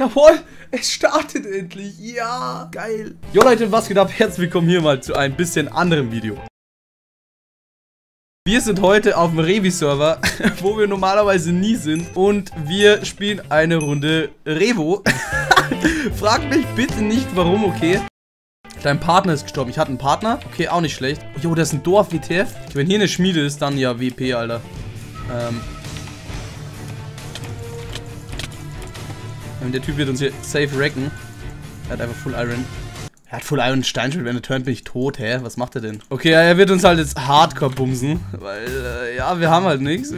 Jawohl, es startet endlich. Ja, geil. Jo Leute, was geht ab? Herzlich willkommen hier mal zu einem bisschen anderen Video. Wir sind heute auf dem Revi-Server, wo wir normalerweise nie sind. Und wir spielen eine Runde Revo. Frag mich bitte nicht, warum, okay? Dein Partner ist gestorben. Ich hatte einen Partner. Okay, auch nicht schlecht. Jo, das ist ein Dorf, WTF. Wenn hier eine Schmiede ist, dann ja, WP, Alter. Der Typ wird uns hier safe wrecken. Er hat einfach Full Iron. Er hat Full Iron und Steinschwert. Wenn er turnt, bin ich tot. Hä? Was macht er denn? Okay, er wird uns halt jetzt Hardcore bumsen. Weil, ja, wir haben halt nichts.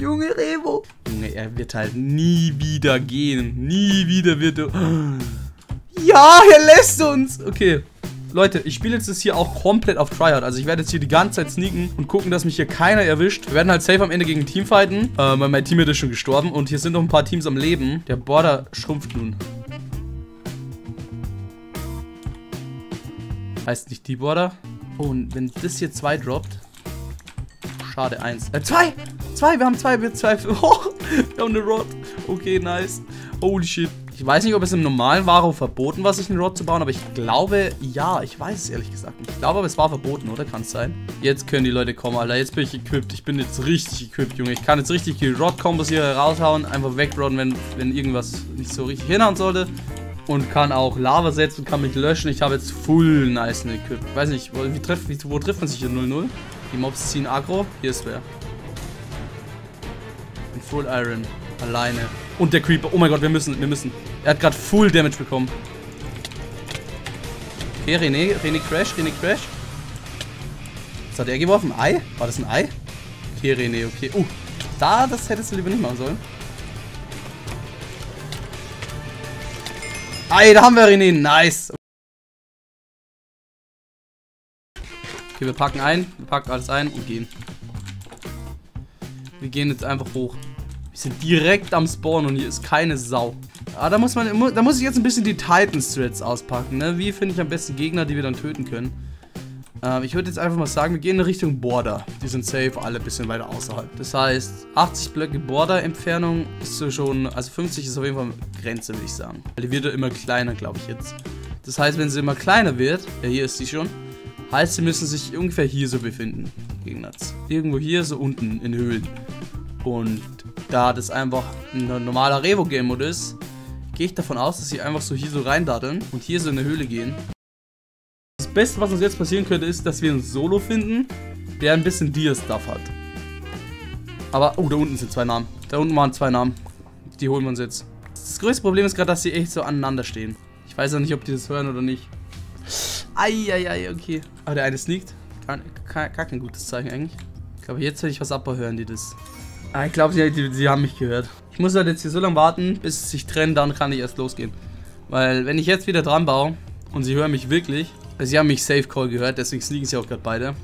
Junge Revo. Junge, er wird halt nie wieder gehen. Nie wieder wird er... Ja, er lässt uns. Okay. Leute, ich spiele jetzt das hier auch komplett auf Tryhard. Also ich werde jetzt hier die ganze Zeit sneaken und gucken, dass mich hier keiner erwischt. Wir werden halt safe am Ende gegen ein Team fighten. Mein Team ist schon gestorben und hier sind noch ein paar Teams am Leben. Der Border schrumpft nun. Heißt nicht die Border. Oh, und wenn das hier 2 droppt. Schade, 1. 2! 2, wir haben 2, wir haben 2. Oh, wir haben eine Rod. Okay, nice. Holy shit. Ich weiß nicht, ob es im normalen Varo verboten war, sich einen Rod zu bauen, aber ich glaube, ja, ich weiß es ehrlich gesagt nicht. Ich glaube, aber es war verboten, oder? Kann es sein? Jetzt können die Leute kommen, Alter. Jetzt bin ich equipped. Ich bin jetzt richtig equipped, Junge. Ich kann jetzt richtig die Rod-Kombos hier raushauen, einfach wegrodden, wenn irgendwas nicht so richtig hinhauen sollte. Und kann auch Lava setzen und kann mich löschen. Ich habe jetzt full nice equipped. Ich weiß nicht, wo trifft man sich hier? 0-0? Die Mobs ziehen Aggro. Hier ist wer. In Full Iron. Alleine. Und der Creeper. Oh mein Gott, wir müssen. Er hat gerade Full Damage bekommen. Okay, René Crash. Was hat er geworfen? Ei? War das ein Ei? Okay, René, okay. Das hättest du lieber nicht machen sollen. Ei, da haben wir René. Nice. Okay, wir packen ein. Wir packen alles ein und gehen. Wir gehen jetzt einfach hoch. Wir sind direkt am Spawn und hier ist keine Sau. Ah, da muss ich jetzt ein bisschen die Titans-Threads auspacken, ne? Wie finde ich am besten Gegner, die wir dann töten können? Ich würde jetzt einfach mal sagen, wir gehen in Richtung Border. Die sind safe, alle ein bisschen weiter außerhalb. Das heißt, 80 Blöcke Border-Entfernung ist so schon... Also 50 ist auf jeden Fall Grenze, würde ich sagen. Weil die wird ja immer kleiner, glaube ich jetzt. Das heißt, wenn sie immer kleiner wird... Ja, hier ist sie schon. Heißt, sie müssen sich ungefähr hier so befinden. Gegner. Irgendwo hier, so unten in Höhlen. Und... Da das einfach ein normaler Revo-Game-Mode ist, gehe ich davon aus, dass sie einfach so hier so reindatteln und hier so in eine Höhle gehen. Das Beste, was uns jetzt passieren könnte, ist, dass wir einen Solo finden, der ein bisschen Deer-Stuff hat. Aber, oh, da unten sind 2 Namen. Da unten waren 2 Namen. Die holen wir uns jetzt. Das größte Problem ist gerade, dass sie echt so aneinander stehen. Ich weiß ja nicht, ob die das hören oder nicht. Eieiei, okay. Aber der eine sneakt. Gar kein gutes Zeichen eigentlich. Ich glaube, jetzt werde ich was abhören, hören die das. Ich glaube, sie haben mich gehört. Ich muss halt jetzt hier so lange warten, bis sie sich trennen, dann kann ich erst losgehen. Weil, wenn ich jetzt wieder dran baue und sie hören mich wirklich, also sie haben mich Safe Call gehört, deswegen sneaken sie auch gerade beide.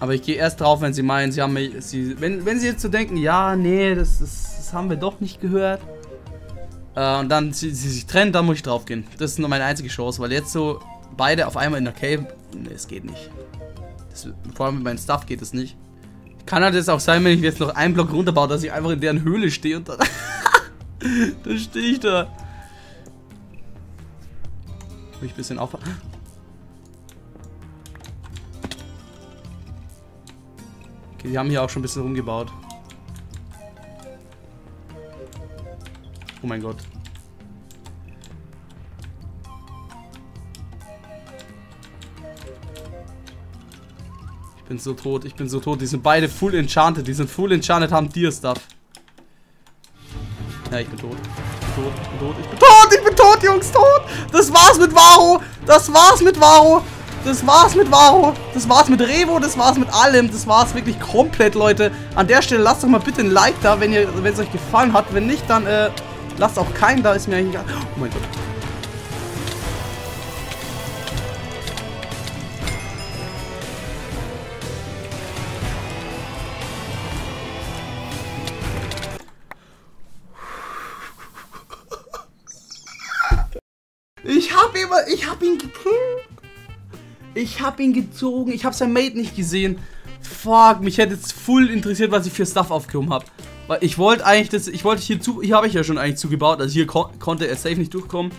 Aber ich gehe erst drauf, wenn sie meinen, sie haben mich, wenn sie jetzt so denken, ja, nee, das haben wir doch nicht gehört. Und dann sie sich trennen, dann muss ich drauf gehen. Das ist nur meine einzige Chance, weil jetzt so beide auf einmal in der Cave, nee, es geht nicht. Vor allem mit meinem Stuff geht es nicht. Kann halt jetzt auch sein, wenn ich jetzt noch einen Block runterbaue, dass ich einfach in deren Höhle stehe und dann... dann stehe ich da. Muss ich ein bisschen aufpassen. Okay, die haben hier auch schon ein bisschen rumgebaut. Oh mein Gott. Ich bin so tot. Die sind beide full enchanted. Haben Deer-Stuff. Ja, ich bin tot, Jungs, tot. Das war's mit Varo. Das war's mit Revo. Das war's mit allem. Das war's wirklich komplett, Leute. An der Stelle lasst doch mal bitte ein Like da, wenn es euch gefallen hat. Wenn nicht, dann lasst auch keinen da. Ist mir eigentlich egal. Oh mein Gott. Ich hab ihn gekillt. Ich hab ihn gezogen. Ich hab sein Mate nicht gesehen. Fuck, mich hätte jetzt full interessiert, was ich für Stuff aufgehoben habe. Weil ich wollte eigentlich das, ich wollte hier zu, hier habe ich ja schon eigentlich zugebaut, also hier konnte er safe nicht durchkommen.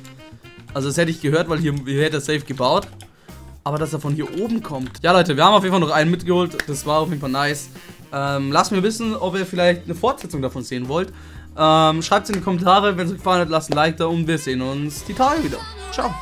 Also das hätte ich gehört, weil hier hätte er safe gebaut. Aber dass er von hier oben kommt. Ja Leute, wir haben auf jeden Fall noch einen mitgeholt, das war auf jeden Fall nice. Lasst mir wissen, ob ihr vielleicht eine Fortsetzung davon sehen wollt. Schreibt es in die Kommentare, wenn es euch gefallen hat, lasst ein Like da und wir sehen uns die Tage wieder. Ciao.